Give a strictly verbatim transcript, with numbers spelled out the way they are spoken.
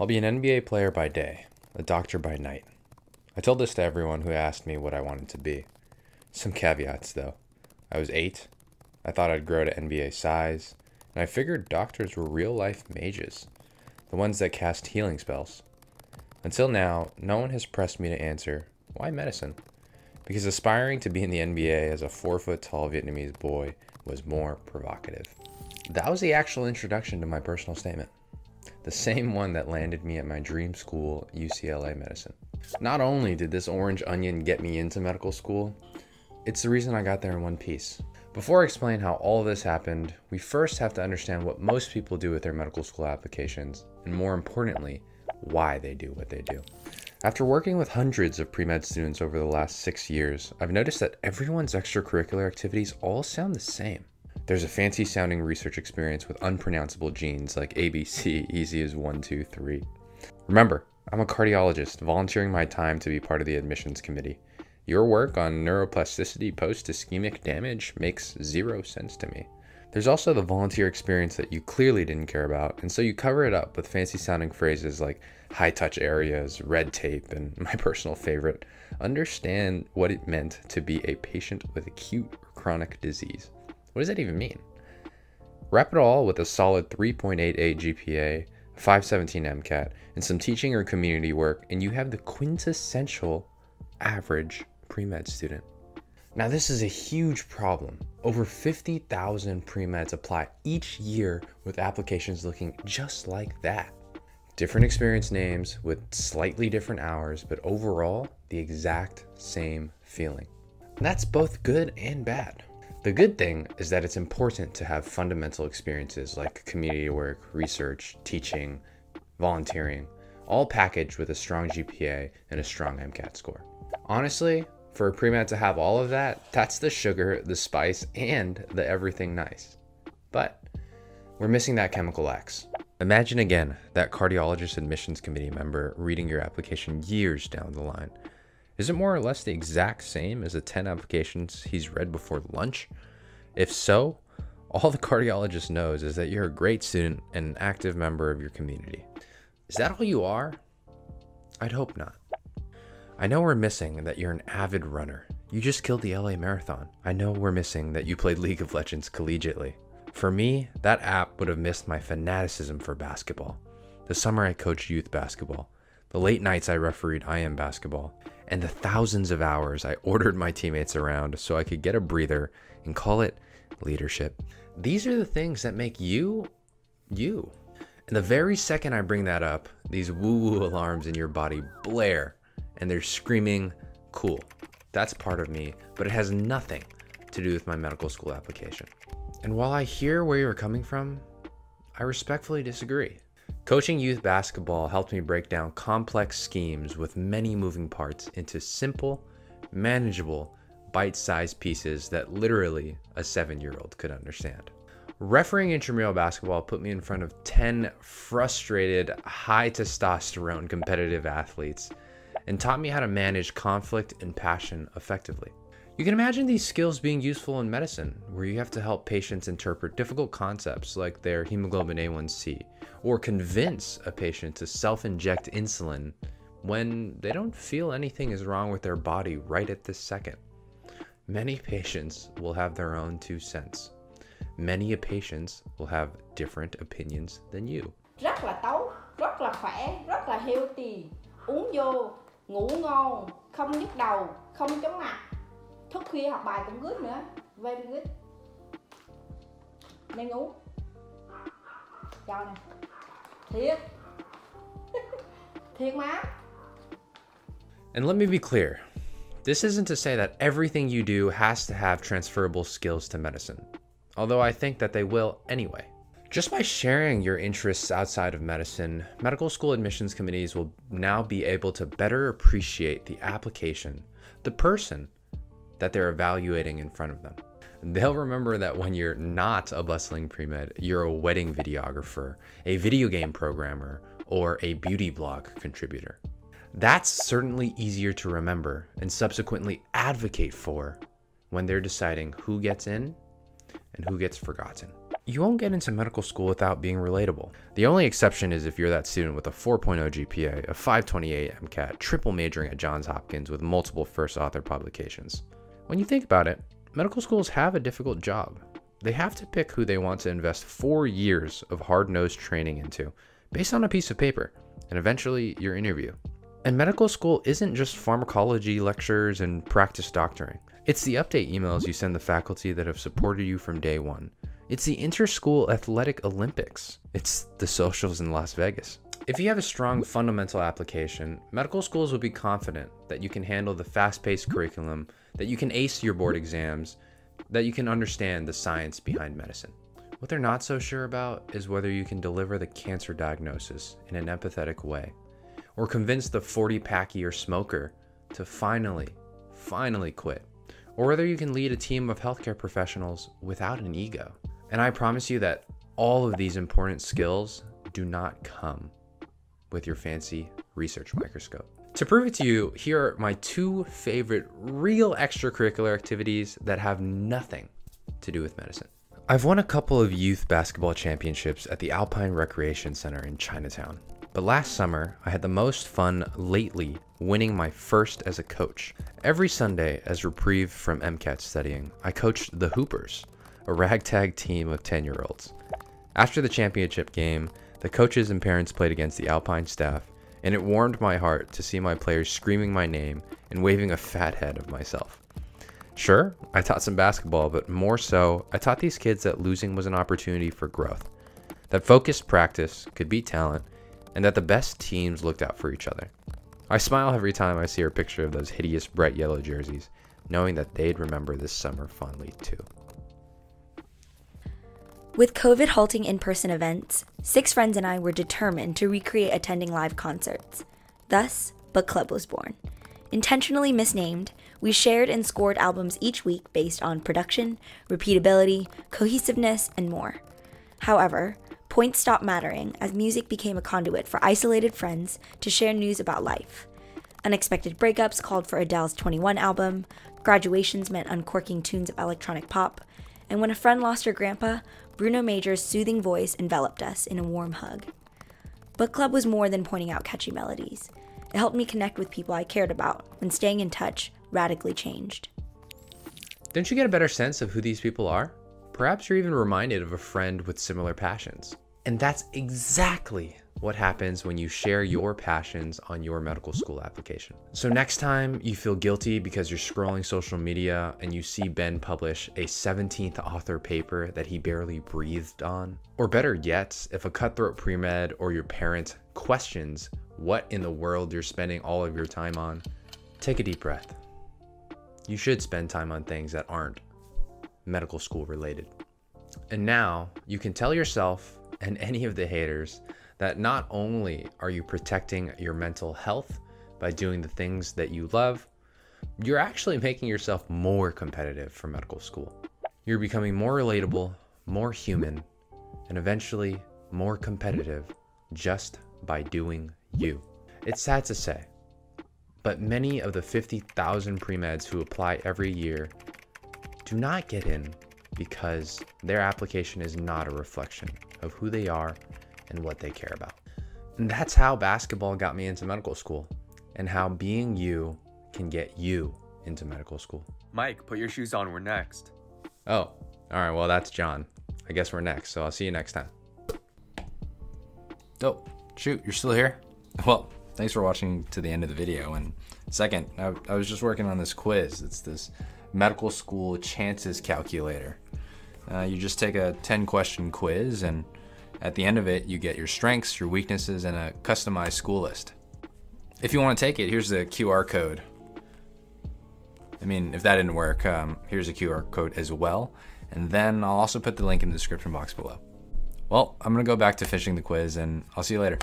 I'll be an N B A player by day, a doctor by night. I told this to everyone who asked me what I wanted to be. Some caveats, though. I was eight, I thought I'd grow to N B A size, and I figured doctors were real-life mages, the ones that cast healing spells. Until now, no one has pressed me to answer, why medicine? Because aspiring to be in the N B A as a four-foot-tall Vietnamese boy was more provocative. That was the actual introduction to my personal statement, the same one that landed me at my dream school, U C L A Medicine. Not only did this orange onion get me into medical school, it's the reason I got there in one piece. Before I explain how all of this happened, we first have to understand what most people do with their medical school applications, and more importantly, why they do what they do. After working with hundreds of pre-med students over the last six years, I've noticed that everyone's extracurricular activities all sound the same. There's a fancy sounding research experience with unpronounceable genes like A B C, easy as one, two, three. Remember, I'm a cardiologist volunteering my time to be part of the admissions committee. Your work on neuroplasticity post-ischemic damage makes zero sense to me. There's also the volunteer experience that you clearly didn't care about, and so you cover it up with fancy-sounding phrases like high-touch areas, red tape, and my personal favorite, understand what it meant to be a patient with acute or chronic disease. What does that even mean? Wrap it all with a solid three point eight eight G P A, five seventeen MCAT, and some teaching or community work, and you have the quintessential average pre-med student. Now this is a huge problem. Over fifty thousand pre-meds apply each year with applications looking just like that. Different experience names with slightly different hours, but overall the exact same feeling. And that's both good and bad. The good thing is that it's important to have fundamental experiences like community work, research, teaching, volunteering, all packaged with a strong G P A and a strong MCAT score. Honestly, for a pre-med to have all of that, that's the sugar, the spice, and the everything nice. But we're missing that chemical X. Imagine again that cardiologist admissions committee member reading your application years down the line. Is it more or less the exact same as the ten applications he's read before lunch? If so, all the cardiologist knows is that you're a great student and an active member of your community. Is that all you are? I'd hope not. I know we're missing that you're an avid runner. You just killed the L A Marathon. I know we're missing that you played League of Legends collegiately. For me, that app would have missed my fanaticism for basketball. The summer I coached youth basketball, the late nights I refereed I M basketball, and the thousands of hours I ordered my teammates around so I could get a breather and call it leadership. These are the things that make you, you. And the very second I bring that up, these woo-woo alarms in your body blare. And they're screaming, cool, that's part of me, but it has nothing to do with my medical school application. And while I hear where you're coming from, I respectfully disagree. Coaching youth basketball helped me break down complex schemes with many moving parts into simple, manageable, bite-sized pieces that literally a seven-year-old could understand. Refereeing intramural basketball put me in front of ten frustrated, high testosterone competitive athletes and taught me how to manage conflict and passion effectively. You can imagine these skills being useful in medicine, where you have to help patients interpret difficult concepts like their hemoglobin A one C, or convince a patient to self-inject insulin when they don't feel anything is wrong with their body right at this second. Many patients will have their own two cents. Many patients will have different opinions than you. Rất là tốt, rất là khỏe, rất là healthy, uống vô. Ngủ ngon, không nhức đầu, không chóng mặt. Thức khuya học bài cũng good nữa. Very good. Nên ngủ. Chào nè. Thiệt. Thiệt má. And let me be clear. This isn't to say that everything you do has to have transferable skills to medicine. Although I think that they will anyway. Just by sharing your interests outside of medicine, medical school admissions committees will now be able to better appreciate the application, the person that they're evaluating in front of them. They'll remember that when you're not a bustling pre-med, you're a wedding videographer, a video game programmer, or a beauty blog contributor. That's certainly easier to remember and subsequently advocate for when they're deciding who gets in and who gets forgotten. You won't get into medical school without being relatable. The only exception is if you're that student with a four point oh G P A, a five twenty-eight MCAT, triple majoring at Johns Hopkins with multiple first author publications. When you think about it, medical schools have a difficult job. They have to pick who they want to invest four years of hard-nosed training into, based on a piece of paper, and eventually your interview. And medical school isn't just pharmacology lectures and practice doctoring. It's the update emails you send the faculty that have supported you from day one. It's the inter-school athletic Olympics. It's the socials in Las Vegas. If you have a strong fundamental application, medical schools will be confident that you can handle the fast-paced curriculum, that you can ace your board exams, that you can understand the science behind medicine. What they're not so sure about is whether you can deliver the cancer diagnosis in an empathetic way, or convince the forty-pack-year smoker to finally, finally quit, or whether you can lead a team of healthcare professionals without an ego. And I promise you that all of these important skills do not come with your fancy research microscope. To prove it to you, here are my two favorite real extracurricular activities that have nothing to do with medicine. I've won a couple of youth basketball championships at the Alpine Recreation Center in Chinatown, but last summer I had the most fun lately winning my first as a coach. Every Sunday as reprieve from MCAT studying, I coached the Hoopers, a ragtag team of ten-year-olds. After the championship game, the coaches and parents played against the Alpine staff, and it warmed my heart to see my players screaming my name and waving a fat head of myself. Sure, I taught some basketball, but more so, I taught these kids that losing was an opportunity for growth, that focused practice could beat talent, and that the best teams looked out for each other. I smile every time I see a picture of those hideous bright yellow jerseys, knowing that they'd remember this summer fondly too. With COVID halting in-person events, six friends and I were determined to recreate attending live concerts. Thus, Book Club was born. Intentionally misnamed, we shared and scored albums each week based on production, repeatability, cohesiveness, and more. However, points stopped mattering as music became a conduit for isolated friends to share news about life. Unexpected breakups called for Adele's twenty-one album, graduations meant uncorking tunes of electronic pop, and when a friend lost her grandpa, Bruno Major's soothing voice enveloped us in a warm hug. Book Club was more than pointing out catchy melodies. It helped me connect with people I cared about when staying in touch radically changed. Don't you get a better sense of who these people are? Perhaps you're even reminded of a friend with similar passions. And that's exactly what happens when you share your passions on your medical school application. So next time you feel guilty because you're scrolling social media and you see Ben publish a seventeenth author paper that he barely breathed on, or better yet, if a cutthroat pre-med or your parent questions what in the world you're spending all of your time on, take a deep breath. You should spend time on things that aren't medical school related. And now you can tell yourself and any of the haters that not only are you protecting your mental health by doing the things that you love, you're actually making yourself more competitive for medical school. You're becoming more relatable, more human, and eventually more competitive just by doing you. It's sad to say, but many of the fifty thousand pre-meds who apply every year do not get in because their application is not a reflection of who they are and what they care about. And that's how basketball got me into medical school, and how being you can get you into medical school. Mike, put your shoes on, we're next. Oh, all right, well, that's John. I guess we're next, so I'll see you next time. Oh, shoot, you're still here? Well, thanks for watching to the end of the video. And second, I, I was just working on this quiz. It's this medical school chances calculator. Uh, you just take a ten question quiz, and at the end of it, you get your strengths, your weaknesses, and a customized school list. If you want to take it, here's the Q R code. I mean, if that didn't work, um, here's a Q R code as well. And then I'll also put the link in the description box below. Well, I'm gonna go back to finishing the quiz, and I'll see you later.